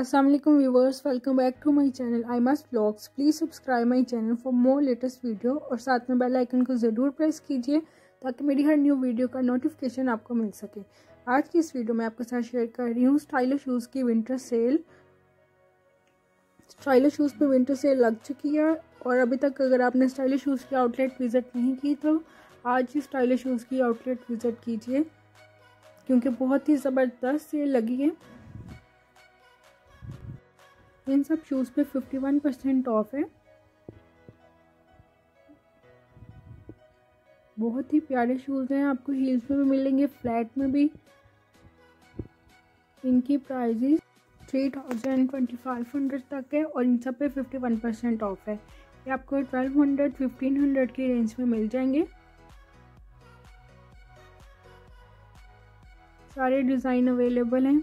Assalamu alaikum viewers, welcome back to my channel I Must Vlogs. Please subscribe my channel for more latest video और साथ में bell icon को ज़रूर press कीजिए ताकि मेरी हर न्यू वीडियो का नोटिफिकेशन आपको मिल सके। आज की इस वीडियो में आपके साथ शेयर कर रही हूँ स्टाइलो शूज़ की विंटर सेल। स्टाइलो शूज़ पे विंटर सेल लग चुकी है और अभी तक अगर आपने स्टाइलो शूज़ की आउटलेट विज़िट नहीं की तो आज ही स्टाइलो शूज़ की आउटलेट विज़िट कीजिए क्योंकि बहुत ही ज़बरदस्त सेल लगी है। इन सब शूज़ पे 51% ऑफ है। बहुत ही प्यारे शूज़ हैं, आपको हील्स में भी मिलेंगे, फ्लैट में भी। इनकी प्राइजेस 3,000-2,500 तक है और इन सब पे 51% ऑफ है। ये आपको 1,200-1,500 की रेंज में मिल जाएंगे। सारे डिज़ाइन अवेलेबल हैं।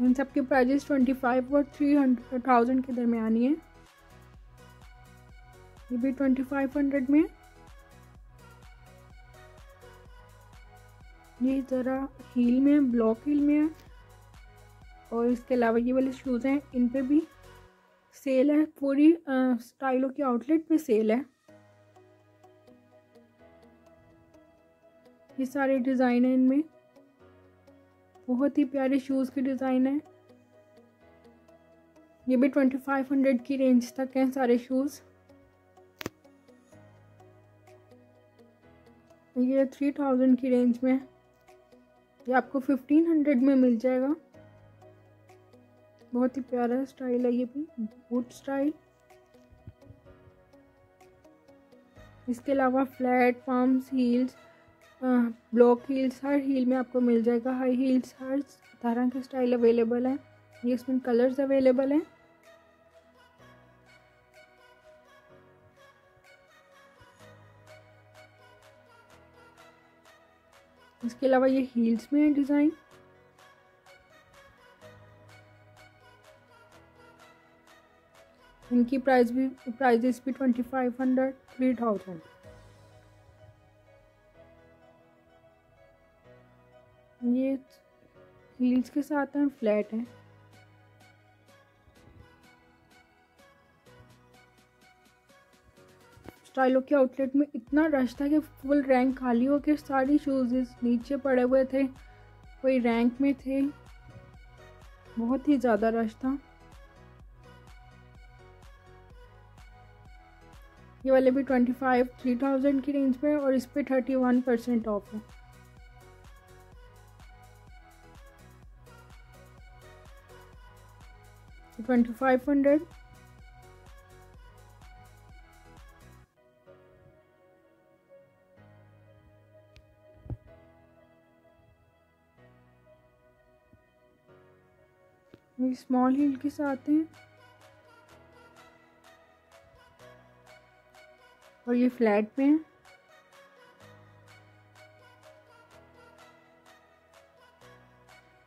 इन सब के प्राइजेस 25,000 और 3,000 के दरमियान है। ये भी 2,500 में। ये ज़रा हील में, ब्लॉक हील में है और इसके अलावा ये वाले शूज़ हैं, इन पे भी सेल है। पूरी स्टाइलो की आउटलेट पे सेल है। ये सारे डिज़ाइन हैं, इनमें बहुत ही प्यारे शूज़ के डिज़ाइन है। ये भी 2,500 की रेंज तक हैं सारे शूज़। ये 3,000 की रेंज में, ये आपको 1,500 में मिल जाएगा। बहुत ही प्यारा स्टाइल है, ये भी बूट स्टाइल। इसके अलावा flat, pumps, heels, block heels, हर हील में आपको मिल जाएगा। हाई हील्स, हर तरह के स्टाइल अवेलेबल हैं। ये इसमें कलर्स अवेलेबल हैं। इसके अलावा ये हील्स में है डिज़ाइन। इनकी प्राइजेस भी 2,500-3,000। ये हील्स के साथ हैं, फ्लैट हैं। स्टाइलो के आउटलेट में इतना रश था कि फुल रैंक खाली हो के सारी शूज़ नीचे पड़े हुए थे, कोई रैंक में थे। बहुत ही ज़्यादा रश था। ये वाले भी 2,500-3,000 की रेंज में और इस पर 31% ऑफ है। तो 2,500। ये स्मॉल हील के साथ हैं और ये फ्लैट में है।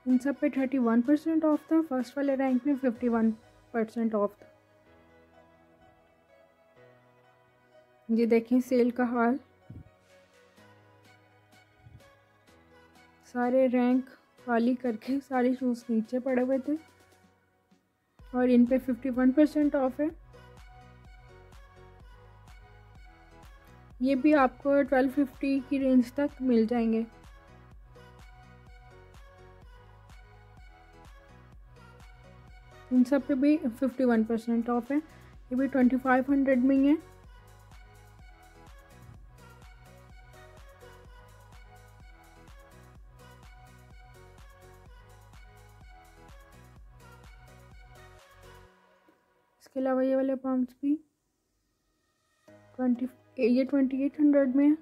इन सब पे 31% ऑफ था। फर्स्ट वाले रैंक में 51% ऑफ था। ये देखें सेल का हाल। सारे रैंक खाली करके सारे शूज़ नीचे पड़े हुए थे और इन पे 51% ऑफ है। ये भी आपको 1,250 की रेंज तक मिल जाएंगे। इन सब पे भी 51% ऑफ है। ये भी 2,500 में ही है। इसके अलावा ये वाले पम्प्स भी 2,800 में है।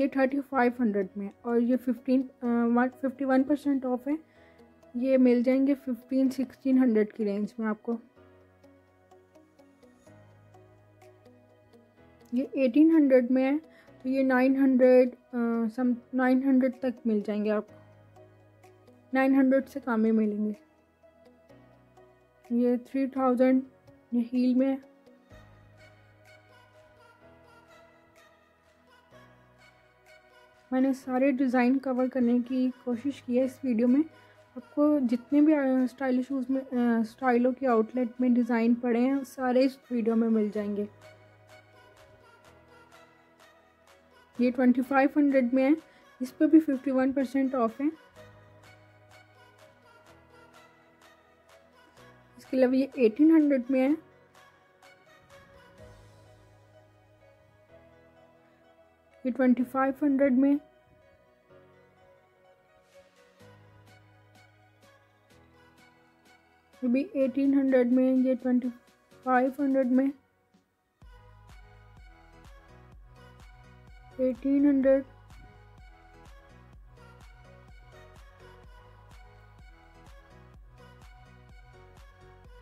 ये 3,500 में और ये 51% ऑफ है। ये मिल जाएंगे 1,500-1,600 की रेंज में आपको। ये 1,800 में है तो ये 900 तक मिल जाएंगे आपको। 900 से कम ही मिलेंगे। ये 3,000 हील में है। मैंने सारे डिज़ाइन कवर करने की कोशिश की है इस वीडियो में। आपको जितने भी स्टाइलो शूज़ में स्टाइलो के आउटलेट में डिज़ाइन पड़े हैं सारे इस वीडियो में मिल जाएंगे। ये 2500 में है, इस पर भी 51% ऑफ है। इसके अलावा ये 1800 में है, ये 2500 में, ये भी 1800 में, ये 2500 में, 1800,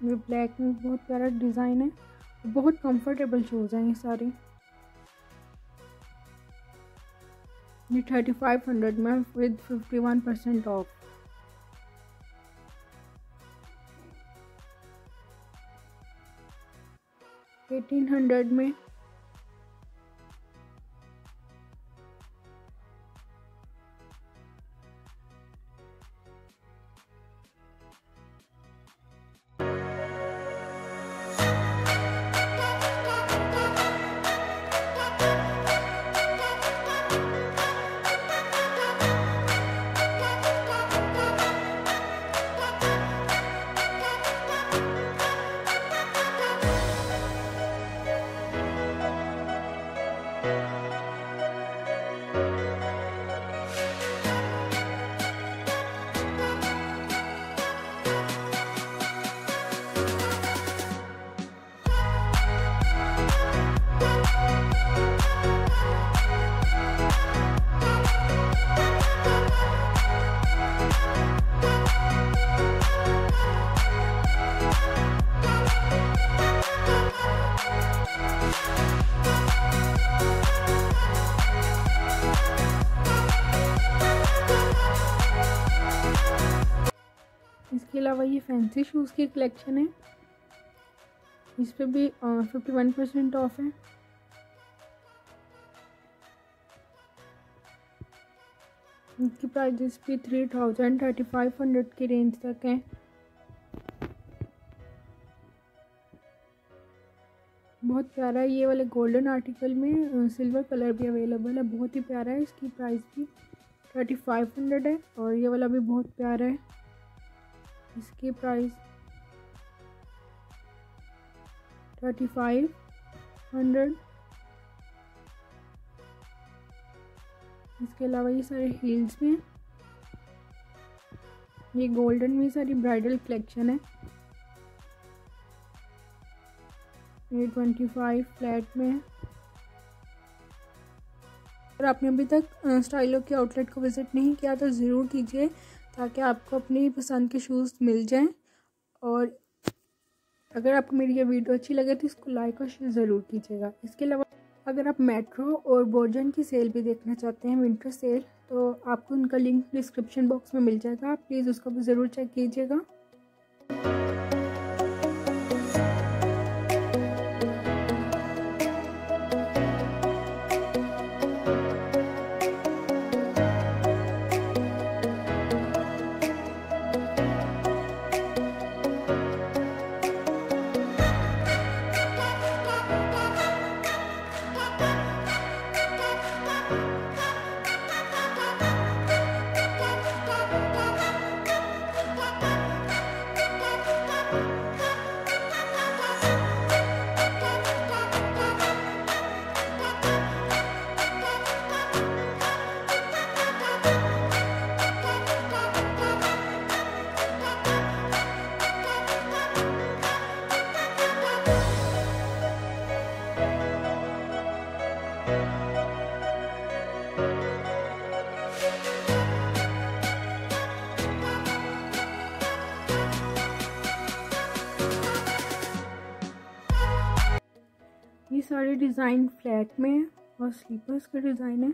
ये ब्लैक में बहुत प्यारा डिज़ाइन है, बहुत कंफर्टेबल शूज़ हैं ये सारे। ये 3500 में विद 51% ऑफ। ये 1800 में, इसके अलावा ये फैंसी शूज़ की कलेक्शन है, इस पे भी 51% ऑफ है। इनकी प्राइजेस भी 3500 की रेंज तक हैं, बहुत प्यारा है। ये वाले गोल्डन आर्टिकल में सिल्वर कलर भी अवेलेबल है, बहुत ही प्यारा है। इसकी प्राइस भी 3500 है और ये वाला भी बहुत प्यारा है, इसकी प्राइस 3500। इसके अलावा ये सारे हील्स में, ये गोल्डन में सारी ब्राइडल कलेक्शन है। ये 25 फ्लैट में है। अगर आपने अभी तक स्टाइलो के आउटलेट को विज़िट नहीं किया तो ज़रूर कीजिए, ताकि आपको अपनी पसंद के शूज़ मिल जाएं। और अगर आपको मेरी ये वीडियो अच्छी लगे तो इसको लाइक और शेयर ज़रूर कीजिएगा। इसके अलावा अगर आप मेट्रो और बोर्जन की सेल भी देखना चाहते हैं, विंटर सेल, तो आपको उनका लिंक डिस्क्रिप्शन बॉक्स में मिल जाएगा, आप प्लीज़ उसको भी ज़रूर चेक कीजिएगा। ये सारे डिज़ाइन फ्लैट में है और स्लीपर्स का डिज़ाइन है।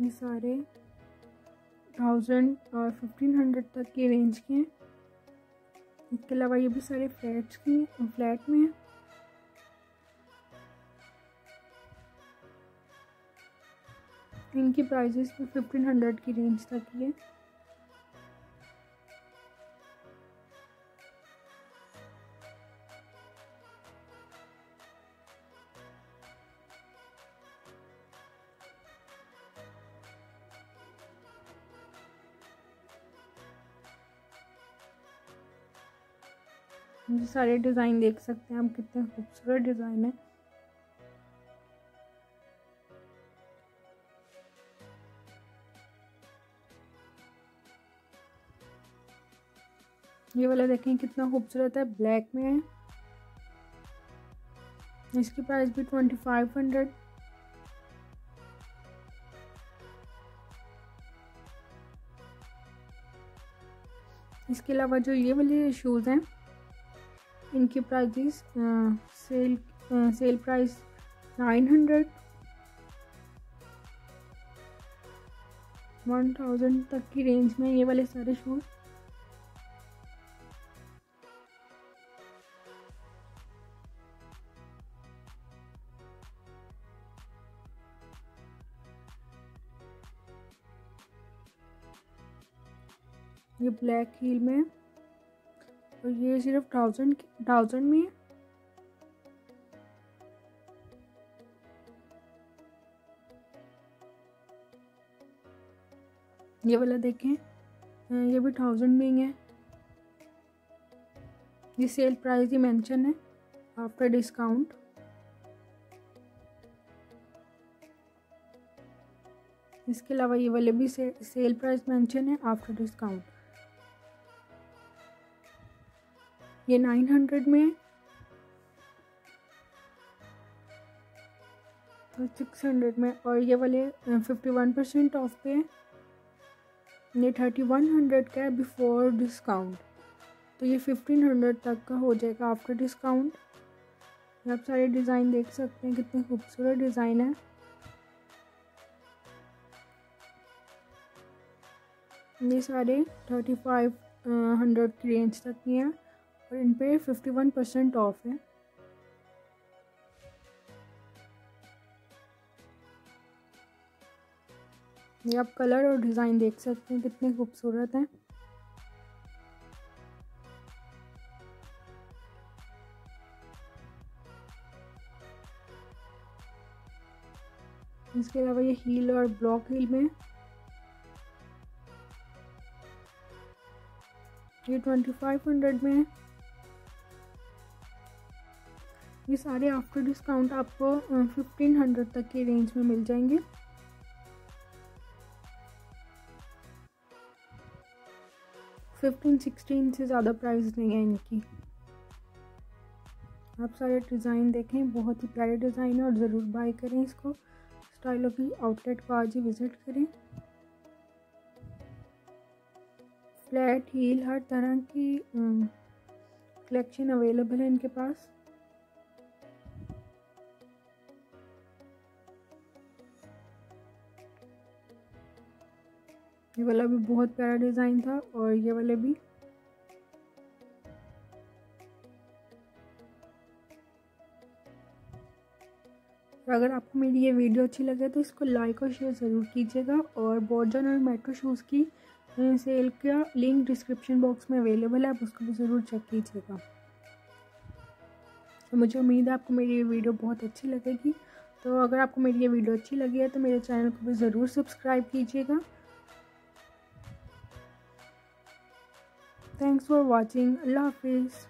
ये सारे 1000 और 1500 तक के रेंज के हैं। इसके अलावा ये भी सारे फ्लैट्स के हैं, फ्लैट में हैं। इनकी प्राइजेस भी 1500 की रेंज तक की है। ये सारे डिज़ाइन देख सकते हैं आप, कितने खूबसूरत डिज़ाइन है। ये वाला देखें कितना खूबसूरत है, ब्लैक में है। इसकी प्राइस भी 2500। इसके अलावा जो ये वाले शूज़ हैं, इनकी प्राइस सेल प्राइस 900 1000 तक की रेंज में ये वाले सारे शूज़। ये ब्लैक हील में है और ये सिर्फ 1000 में है। ये वाला देखें, ये भी 1000 में ही है। ये सेल प्राइस ही मेंशन है आफ्टर डिस्काउंट। इसके अलावा ये वाले भी सेल प्राइस मेंशन है आफ्टर डिस्काउंट। ये 900 में है, तो 600 में। और ये वाले 51% ऑफ पे है, ये 3100 का है बिफोर डिस्काउंट, तो ये 1500 तक का हो जाएगा आफ्टर डिस्काउंट। आप सारे डिज़ाइन देख सकते हैं, कितने खूबसूरत डिज़ाइन है। ये सारे 3500 की रेंज तक की हैं और इन पे 51% ऑफ है। ये आप कलर और डिज़ाइन देख सकते हैं, कितने खूबसूरत हैं। इसके अलावा ये हील और ब्लॉक हील में ये 2500 में है। ये सारे आफ्टर डिस्काउंट आपको 1500 तक की रेंज में मिल जाएंगे। $15-16 से ज़्यादा प्राइस नहीं है इनकी। आप सारे डिज़ाइन देखें, बहुत ही प्यारे डिज़ाइन है और ज़रूर बाय करें इसको। स्टाइलो की आउटलेट को आज ही विज़िट करें। फ्लैट हील हर तरह की कलेक्शन अवेलेबल है इनके पास। ये वाला भी बहुत प्यारा डिज़ाइन था और ये वाले भी। अगर आपको मेरी ये वीडियो अच्छी लगे तो इसको लाइक और शेयर ज़रूर कीजिएगा। और बोर्जन और मेट्रो शूज़ की सेल का लिंक डिस्क्रिप्शन बॉक्स में अवेलेबल है, आप उसको भी ज़रूर चेक कीजिएगा। तो मुझे उम्मीद है आपको मेरी ये वीडियो बहुत अच्छी लगेगी। तो अगर आपको मेरी ये वीडियो अच्छी लगी है तो मेरे चैनल को भी ज़रूर सब्सक्राइब कीजिएगा। Thanks for watching. अल्लाह हाफिज़।